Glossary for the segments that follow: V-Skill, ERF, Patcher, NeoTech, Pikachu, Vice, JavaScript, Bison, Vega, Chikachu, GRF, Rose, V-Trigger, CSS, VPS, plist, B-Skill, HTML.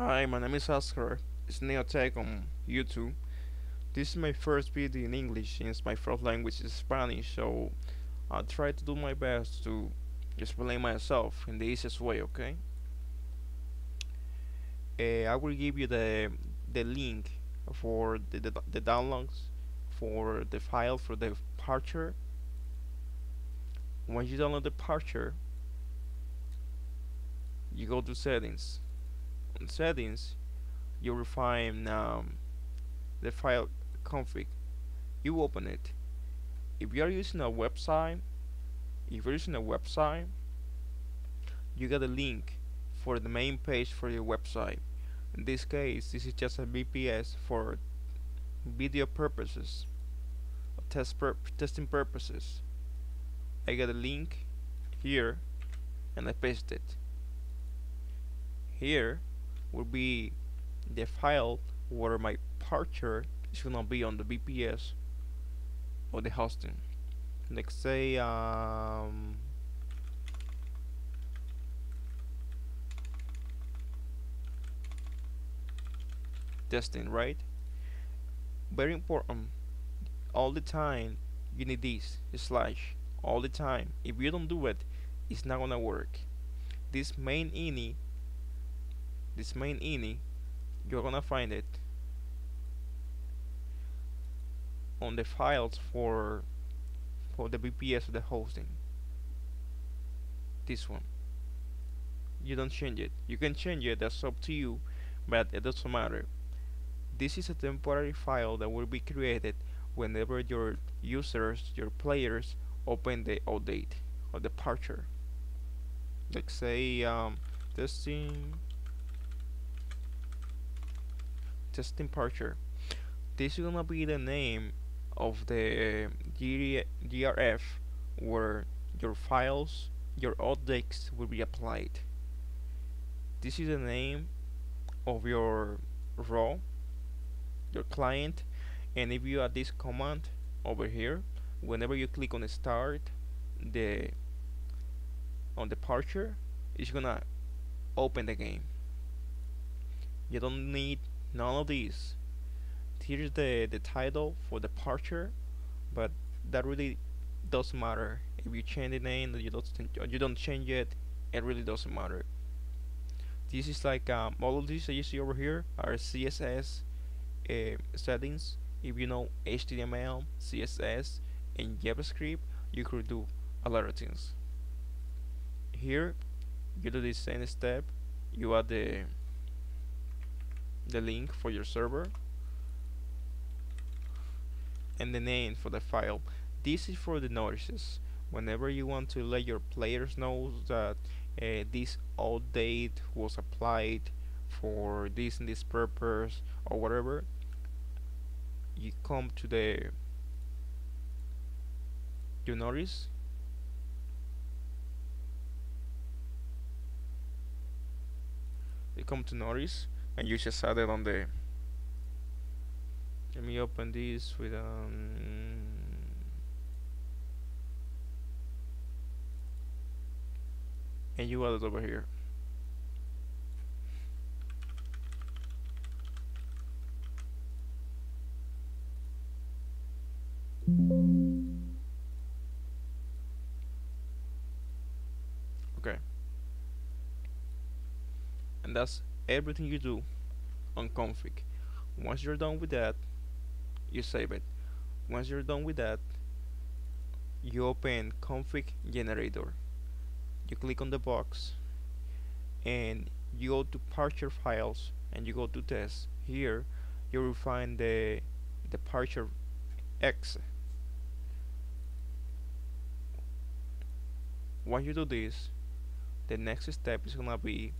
Hi, my name is Oscar. It's NeoTech on YouTube. This is my first video in English since my first language is Spanish, so I'll try to do my best to explain myself in the easiest way, okay? I will give you the link for the downloads for the file for the Patcher. Once you download the Patcher, you go to settings. On settings, you will find the file config. You open it. If you are using a website, you get a link for the main page for your website. In this case, this is just a VPS for video purposes, testing purposes. I get a link here and I paste it. Here will be the file where my Patcher is gonna be on the VPS or the hosting. Let's say testing, right? Very important. All the time you need this slash. All the time. If you don't do it, it's not gonna work. This main ini, you're gonna find it on the files for the VPS of the hosting. This one. You don't change it. You can change it, that's up to you, but it doesn't matter. This is a temporary file that will be created whenever your users, your players, open the update or the Patcher. Let's say testing Patcher. This is gonna be the name of the GRF where your files, your objects will be applied. This is the name of your raw, your client, and if you add this command over here, whenever you click on the start, on the Patcher, it's gonna open the game. You don't need none of these. Here's the title for the Patcher, but that really doesn't matter. If you change the name, you don't change it, it really doesn't matter. This is like all of these that you see over here are CSS settings. If you know HTML, CSS, and JavaScript, you could do a lot of things. Here, you do the same step. You add the link for your server and the name for the file. This is for the notices. Whenever you want to let your players know that this update was applied for this and this purpose or whatever, you come to your notice, and you just add it on the. Let me open this with and you add it over here. Okay. And that's everything you do on config. Once you're done with that, you save it. Once you're done with that, you open config generator. You click on the box and you go to Patcher files and you go to test. Here you will find the Patcher X. Once you do this, the next step is gonna be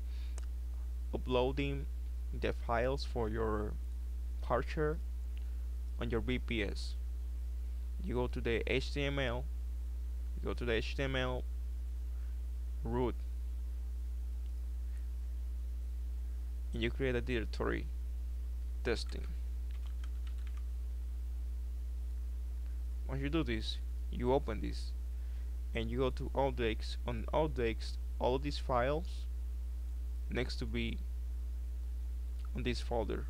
uploading the files for your Patcher on your VPS. You go to the HTML, root, and you create a directory testing. Once you do this, you open this and you go to objects. On objects, all these files next to be on this folder,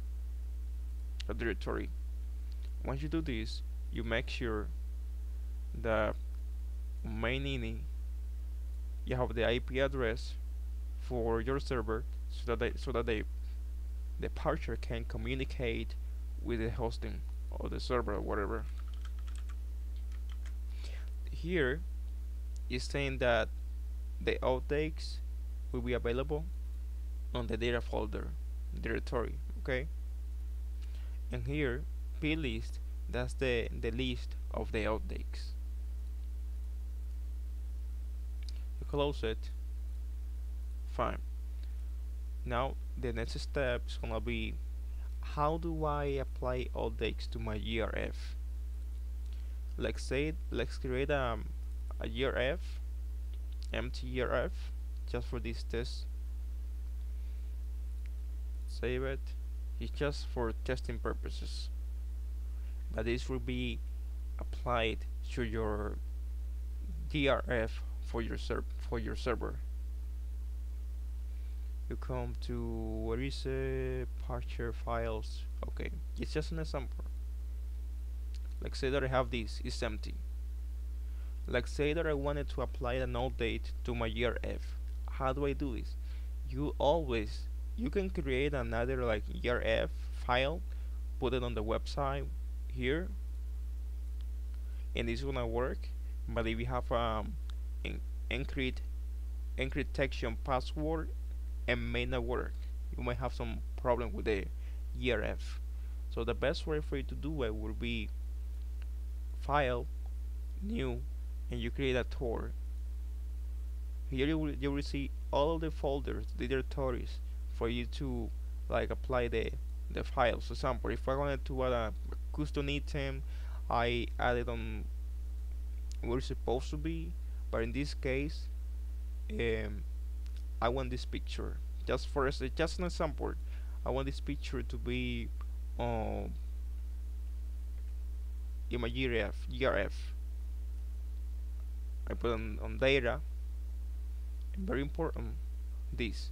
a directory. Once you do this, you make sure that main ini, you have the IP address for your server, so that the patcher can communicate with the hosting or the server or whatever. Here is saying that the outtakes will be available on the data folder directory, okay? And here plist, that's the list of the outtakes. You close it, fine. Now the next step is gonna be, how do I apply outtakes to my GRF? Let's create a GRF, empty GRF, just for this test. Save it. It's just for testing purposes, but this will be applied to your GRF for your server. You come to, what is it, Patcher files. Okay, it's just an example. Let's say that I have this, it's empty. Let's say that I wanted to apply an outdate to my ERF. How do I do this? You can create another like ERF file, put it on the website here, and it's gonna work. But if you have encryption password, it may not work. You might have some problem with the ERF. So the best way for you to do it would be file, new, and you create a tor. Here you will see all of the folders, the directories for you to like apply the files. For example, if I wanted to add a custom item, I added on where it's supposed to be, but in this case, I want this picture. Just an example. I want this picture to be in my GRF. I put on data, and very important, this.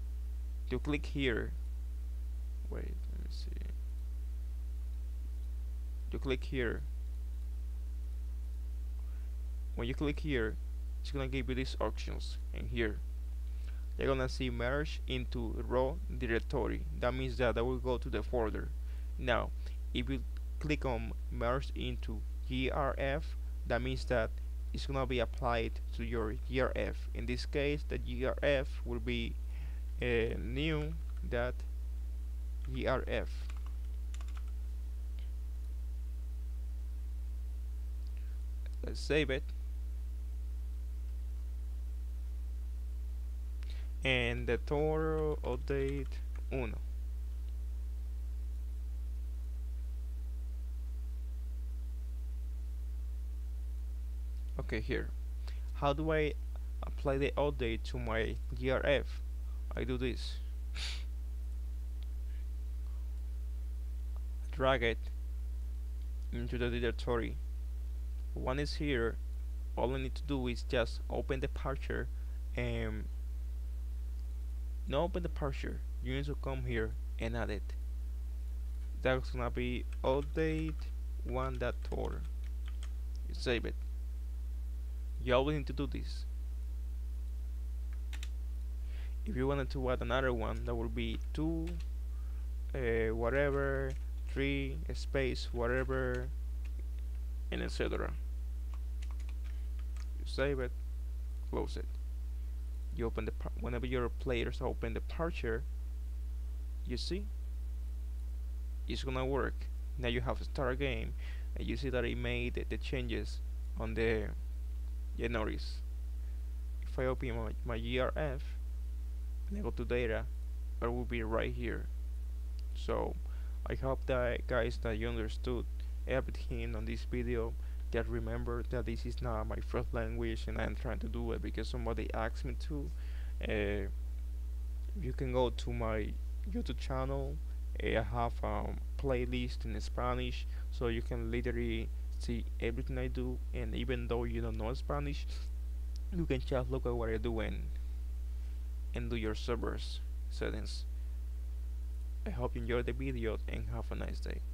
You click here. Wait, let me see. You click here. When you click here, it's gonna give you these options. And here, you're gonna see merge into raw directory. That means that I will go to the folder. Now, if you click on merge into GRF, that means that it's gonna be applied to your GRF. In this case, the GRF will be new.grf. Let's save it, and the tor update 1. Okay, here, how do I apply the update to my GRF? I do this, drag it into the directory. One is here. All I need to do is just open the patcher, and not open the patcher, you need to come here and add it. That's gonna be update1.tor. Save it. You always need to do this. If you wanted to add another one, that would be 2 whatever, 3 space whatever, and etc. You save it, close it. You open the whenever your players open the patcher, you see it's gonna work. Now you have to start a game, and you see that it made the changes on the notice. If I open my GRF and I go to data, it will be right here. So I hope that guys that you understood everything on this video. Just remember that this is not my first language, and I'm trying to do it because somebody asked me to. You can go to my YouTube channel. I have a playlist in Spanish, so you can literally see everything I do, and even though you don't know Spanish, you can just look at what I do and do your servers settings. I hope you enjoyed the video and have a nice day.